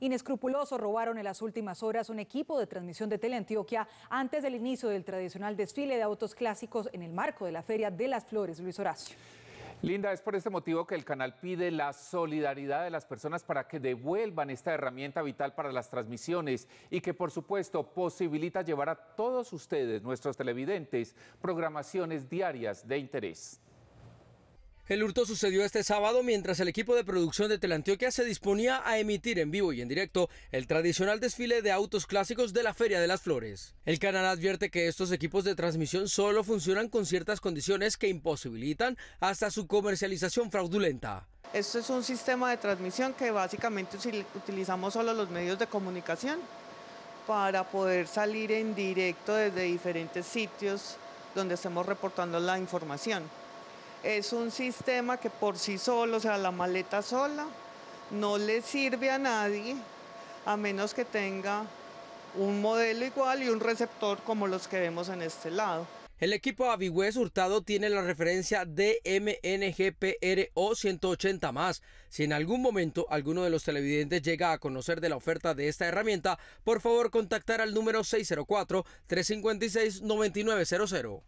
Inescrupulosos robaron en las últimas horas un equipo de transmisión de Teleantioquia antes del inicio del tradicional desfile de autos clásicos en el marco de la Feria de las Flores. Luis Horacio. Linda, es por este motivo que el canal pide la solidaridad de las personas para que devuelvan esta herramienta vital para las transmisiones y que, por supuesto, posibilita llevar a todos ustedes, nuestros televidentes, programaciones diarias de interés. El hurto sucedió este sábado mientras el equipo de producción de Teleantioquia se disponía a emitir en vivo y en directo el tradicional desfile de autos clásicos de la Feria de las Flores. El canal advierte que estos equipos de transmisión solo funcionan con ciertas condiciones que imposibilitan hasta su comercialización fraudulenta. Esto es un sistema de transmisión que básicamente utilizamos solo los medios de comunicación para poder salir en directo desde diferentes sitios donde estemos reportando la información. Es un sistema que por sí solo, o sea, la maleta sola, no le sirve a nadie, a menos que tenga un modelo igual y un receptor como los que vemos en este lado. El equipo Avihués Hurtado tiene la referencia DMNGPRO 180+. Si en algún momento alguno de los televidentes llega a conocer de la oferta de esta herramienta, por favor contactar al número 604-356-9900.